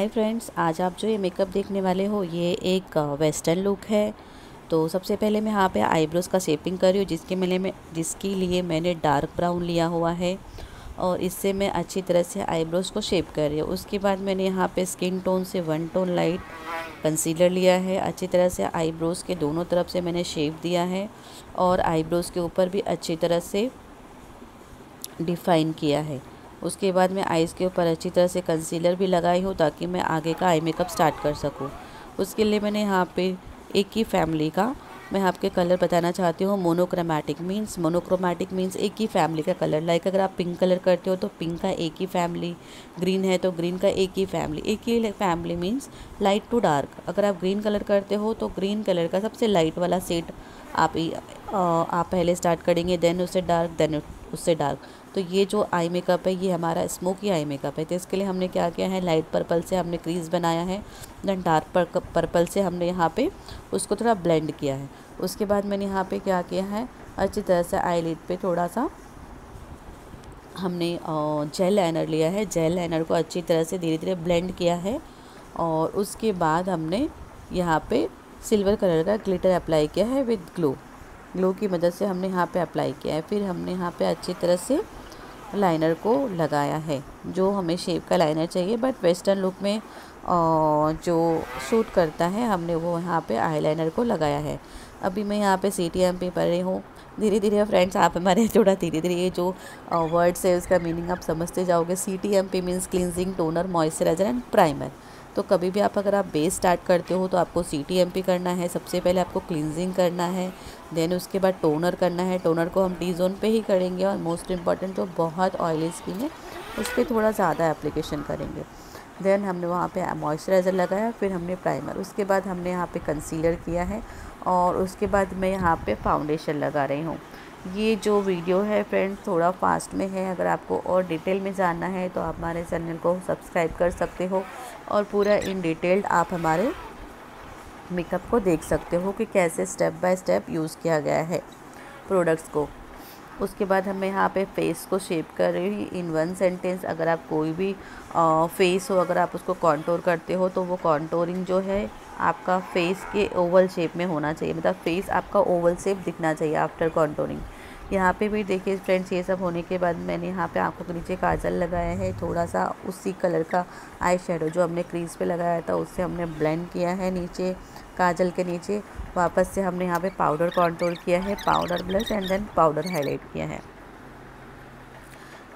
Hi friends, आज आप जो ये मेकअप देखने वाले हो ये एक वेस्टर्न लुक है। तो सबसे पहले मैं यहाँ पे आईब्रोज़ का शेपिंग कर रही हूँ जिसके लिए मैंने डार्क ब्राउन लिया हुआ है और इससे मैं अच्छी तरह से आईब्रोज़ को शेप कर रही हूँ। उसके बाद मैंने यहाँ पे स्किन टोन से 1 टोन लाइट कंसीलर लिया है। अच्छी तरह से आईब्रोज़ के दोनों तरफ से मैंने शेप दिया है और आईब्रोज़ के ऊपर भी अच्छी तरह से डिफ़ाइन किया है। उसके बाद मैं आईज़ के ऊपर अच्छी तरह से कंसीलर भी लगाई हूँ ताकि मैं आगे का आई मेकअप स्टार्ट कर सकूँ। उसके लिए मैंने यहाँ पे एक ही फैमिली का मैं आपके कलर बताना चाहती हूँ। मोनोक्रोमैटिक मीन्स एक ही फैमिली का कलर। लाइक अगर आप पिंक कलर करते हो तो पिंक का एक ही फैमिली, ग्रीन है तो ग्रीन का एक ही फैमिली। एक ही family means light to dark. अगर आप ग्रीन कलर करते हो तो ग्रीन कलर का सबसे लाइट वाला सेट आप पहले स्टार्ट करेंगे, देन उससे डार्क, देन उससे डार्क। तो ये जो आई मेकअप है ये हमारा स्मोकी आई मेकअप है। तो इसके लिए हमने क्या किया है, लाइट पर्पल से हमने क्रीज बनाया है, देन डार्क पर्पल से हमने यहाँ पे उसको थोड़ा ब्लेंड किया है। उसके बाद मैंने यहाँ पे क्या किया है, अच्छी तरह से आई लिड पर थोड़ा सा हमने जेल लाइनर लिया है। जेल लाइनर को अच्छी तरह से धीरे धीरे ब्लेंड किया है और उसके बाद हमने यहाँ पर सिल्वर कलर का ग्लिटर अप्लाई किया है विद ग्लो की मदद से हमने यहाँ पे अप्लाई किया है। फिर हमने यहाँ पे अच्छी तरह से लाइनर को लगाया है। जो हमें शेप का लाइनर चाहिए बट वेस्टर्न लुक में जो सूट करता है हमने वो यहाँ पे आईलाइनर को लगाया है। अभी मैं यहाँ पे CTMP पढ़ रही हूँ धीरे धीरे। फ्रेंड्स, आप हमारे थोड़ा धीरे धीरे ये जो वर्ड्स है उसका मीनिंग आप समझते जाओगे। CTMP means cleansing, toner, moisturiser and primer. तो कभी भी आप बेस स्टार्ट करते हो तो आपको CTMP करना है। सबसे पहले आपको क्लिनजिंग करना है, देन उसके बाद टोनर करना है। टोनर को हम टी जोन पे ही करेंगे और मोस्ट इम्पॉर्टेंट जो बहुत ऑयली स्किन है उस पर थोड़ा ज़्यादा एप्लीकेशन करेंगे। देन हमने वहाँ पे मॉइस्चराइज़र लगाया, फिर हमने प्राइमर, उसके बाद हमने यहाँ पे कंसीलर किया है और उसके बाद मैं यहाँ पे फाउंडेशन लगा रही हूँ। ये जो वीडियो है फ्रेंड्स थोड़ा फास्ट में है। अगर आपको और डिटेल में जानना है तो आप हमारे चैनल को सब्सक्राइब कर सकते हो और पूरा इन डिटेल्ड आप हमारे मेकअप को देख सकते हो कि कैसे स्टेप बाय स्टेप यूज़ किया गया है प्रोडक्ट्स को। उसके बाद हमें यहाँ पे फेस को शेप कर रही हूँ इन 1 सेंटेंस। अगर आप कोई भी फेस हो, अगर आप उसको कॉन्टोर करते हो तो वो कॉन्टोरिंग जो है आपका फेस के ओवल शेप में होना चाहिए, मतलब फेस आपका ओवल शेप दिखना चाहिए आफ्टर कॉन्टोरिंग। यहाँ पे भी देखिए फ्रेंड्स, ये सब होने के बाद मैंने यहाँ पे आंखों के नीचे काजल लगाया है। थोड़ा सा उसी कलर का आई शेडो जो हमने क्रीज पे लगाया था उससे हमने ब्लेंड किया है नीचे काजल के नीचे। वापस से हमने यहाँ पे पाउडर कंटूर किया है, powder blush and then powder highlight किया है।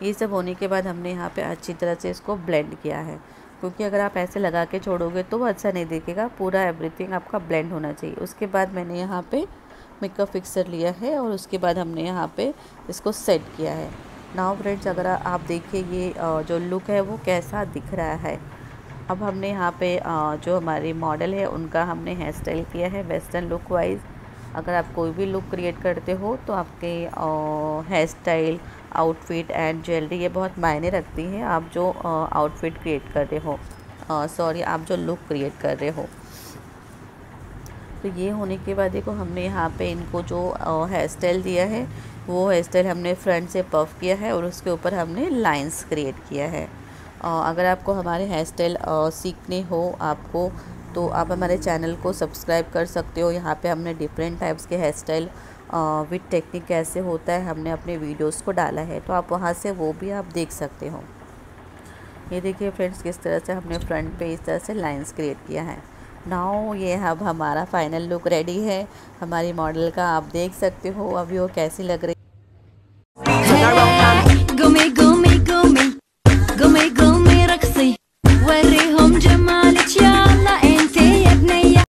ये सब होने के बाद हमने यहाँ पर अच्छी तरह से इसको ब्लेंड किया है, क्योंकि अगर आप ऐसे लगा के छोड़ोगे तो वो अच्छा नहीं दिखेगा। पूरा एवरीथिंग आपका ब्लेंड होना चाहिए। उसके बाद मैंने यहाँ पर मेकअप फिक्सर लिया है और उसके बाद हमने यहाँ पे इसको सेट किया है। नाउ फ्रेंड्स, अगर आप देखिए ये जो लुक है वो कैसा दिख रहा है। अब हमने यहाँ पे जो हमारी मॉडल है उनका हमने हेयर स्टाइल किया है वेस्टर्न लुक वाइज। अगर आप कोई भी लुक क्रिएट करते हो तो आपके hair style, outfit and jewellery ये बहुत मायने रखती है। आप जो आउटफिट क्रिएट कर रहे हो, सॉरी आप जो लुक क्रिएट कर रहे हो। तो ये होने के बाद देखो हमने यहाँ पे इनको जो हेयर स्टाइल दिया है वो हेयर स्टाइल हमने फ्रंट से पफ किया है और उसके ऊपर हमने लाइंस क्रिएट किया है। अगर आपको हमारे हेयर स्टाइल सीखने हो आपको तो आप हमारे चैनल को सब्सक्राइब कर सकते हो। यहाँ पे हमने डिफरेंट टाइप्स के हेयर स्टाइल विद टेक्निक कैसे होता है हमने अपने वीडियोज़ को डाला है, तो आप वहाँ से वो भी आप देख सकते हो। ये देखिए फ्रेंड्स, किस तरह से हमने फ्रंट पे इस तरह से लाइंस क्रिएट किया है। नाउ ये अब हमारा फाइनल लुक रेडी है हमारी मॉडल का। आप देख सकते हो अभी वो कैसी लग रही है।